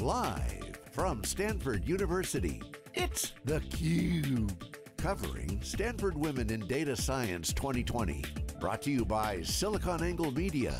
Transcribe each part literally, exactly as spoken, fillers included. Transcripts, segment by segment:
Live from Stanford University, it's theCUBE. Covering Stanford Women in Data Science twenty twenty. Brought to you by SiliconANGLE Media.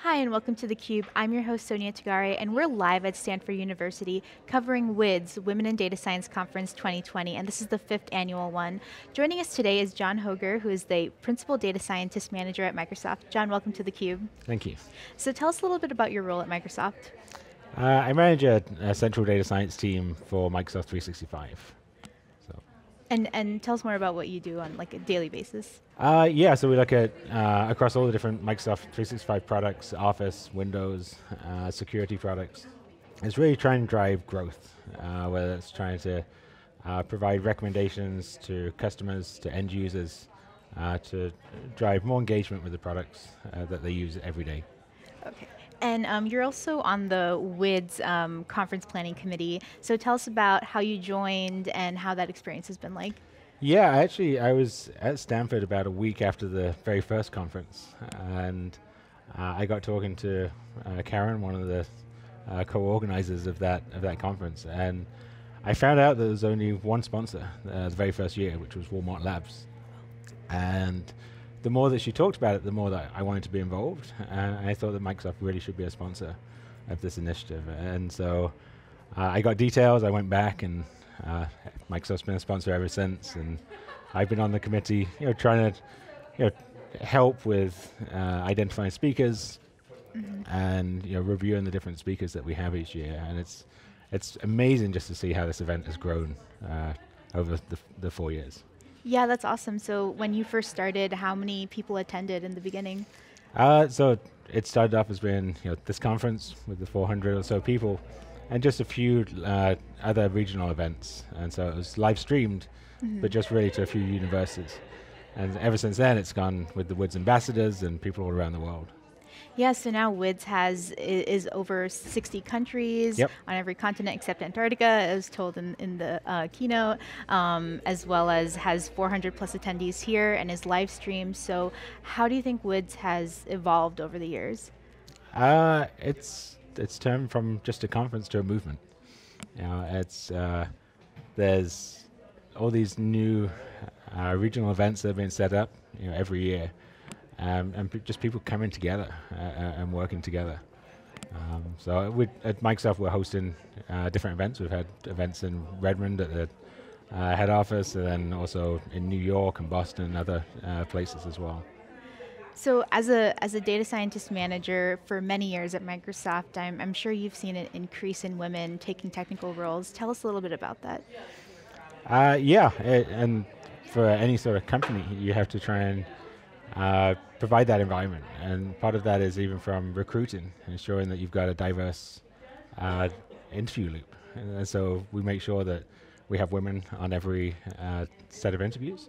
Hi and welcome to theCUBE. I'm your host Sonia Tagare and we're live at Stanford University covering WIDS, Women in Data Science Conference twenty twenty, and this is the fifth annual one. Joining us today is John Hoegger, who is the Principal Data Scientist Manager at Microsoft. John, welcome to theCUBE. Thank you. So tell us a little bit about your role at Microsoft. Uh, I manage a, a central data science team for Microsoft three sixty-five. And, and tell us more about what you do on like a daily basis. Uh, yeah, so we look at, uh, across all the different Microsoft three sixty-five products, Office, Windows, uh, security products. It's really trying to drive growth, uh, whether it's trying to uh, provide recommendations to customers, to end users, uh, to drive more engagement with the products uh, that they use every day. Okay. And um, you're also on the WIDS um, conference planning committee. So tell us about how you joined and how that experience has been like. Yeah, actually I was at Stanford about a week after the very first conference. And uh, I got talking to uh, Karen, one of the uh, co-organizers of that, of that conference. And I found out that there was only one sponsor uh, the very first year, which was Walmart Labs. And the more that she talked about it, the more that I wanted to be involved. And uh, I thought that Microsoft really should be a sponsor of this initiative. And so uh, I got details, I went back, and uh, Microsoft's been a sponsor ever since. And I've been on the committee, you know, trying to you know, help with uh, identifying speakers mm-hmm. and you know, reviewing the different speakers that we have each year. And it's, it's amazing just to see how this event has grown uh, over the, the four years. Yeah, that's awesome. So when you first started, how many people attended in the beginning? Uh, so it started off as being you know, this conference with the four hundred or so people and just a few uh, other regional events. And so it was live streamed, mm-hmm. but just really to a few universities. And ever since then, it's gone with the WIDS ambassadors and people all around the world. Yeah, so now WIDS has, is over sixty countries yep. on every continent except Antarctica, as told in, in the uh, keynote, um, as well as has four hundred plus attendees here and is live streamed. So how do you think WIDS has evolved over the years? Uh, it's, it's turned from just a conference to a movement. You know, it's, uh, there's all these new uh, regional events that have been set up you know, every year. Um, and just people coming together uh, and working together. Um, so we, at Microsoft, we're hosting uh, different events. We've had events in Redmond at the uh, head office, and then also in New York and Boston and other uh, places as well. So as a, as a data scientist manager for many years at Microsoft, I'm, I'm sure you've seen an increase in women taking technical roles. Tell us a little bit about that. Uh, yeah, it, and for any sort of company, you have to try and Uh, provide that environment, and part of that is even from recruiting, ensuring that you've got a diverse uh, interview loop. And, and so we make sure that we have women on every uh, set of interviews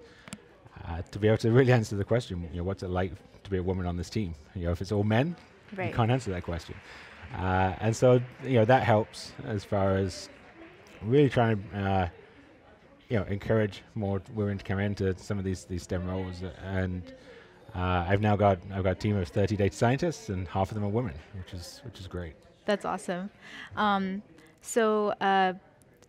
uh, to be able to really answer the question, you know, what's it like to be a woman on this team? You know, if it's all men, right. You can't answer that question. Uh, and so, you know, that helps as far as really trying to uh, you know, encourage more women to come into some of these, these STEM roles. And Uh, I've now got I've got a team of thirty data scientists, and half of them are women, which is which is great. That's awesome. Um, so, uh,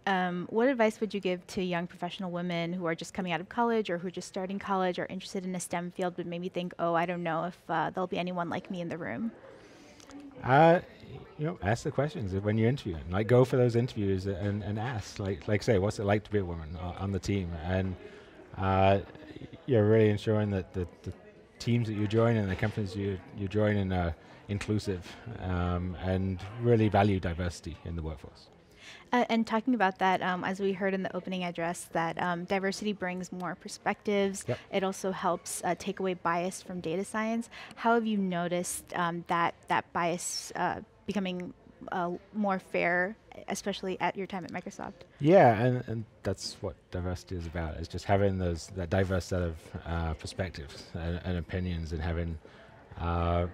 um, what advice would you give to young professional women who are just coming out of college, or who are just starting college, or interested in a STEM field, but maybe think, oh, I don't know if uh, there'll be anyone like me in the room? Uh, you know, ask the questions when you're interviewing. Like, go for those interviews and, and ask. Like, like say, what's it like to be a woman on the team? And uh, you're really ensuring that the, the teams that you join and the companies you, you join in are inclusive um, and really value diversity in the workforce. Uh, and talking about that, um, as we heard in the opening address, that um, diversity brings more perspectives. Yep. It also helps uh, take away bias from data science. How have you noticed um, that, that bias uh, becoming uh, more fair, especially at your time at Microsoft? Yeah, and, and that's what diversity is about, is just having those, that diverse set of uh, perspectives and, and opinions, and having uh,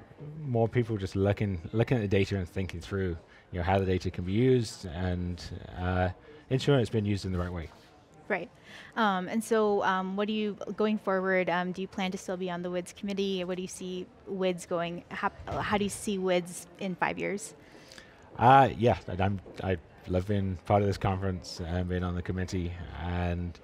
more people just looking, looking at the data and thinking through you know, how the data can be used, and uh, ensuring it's been used in the right way. Right. Um, and so um, what do you, going forward, um, do you plan to still be on the WIDS committee? What do you see WIDS going, how, how do you see WIDS in five years? Uh, yeah, I'm, I love being part of this conference and being on the committee, and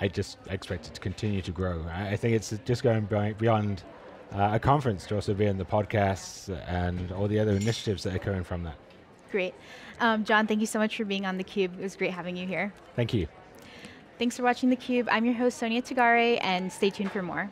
I just expect it to continue to grow. I, I think it's just going beyond uh, a conference to also be in the podcasts and all the other initiatives that are coming from that. Great. Um, John, thank you so much for being on theCUBE. It was great having you here. Thank you. Thanks for watching theCUBE. I'm your host, Sonia Tagare, and stay tuned for more.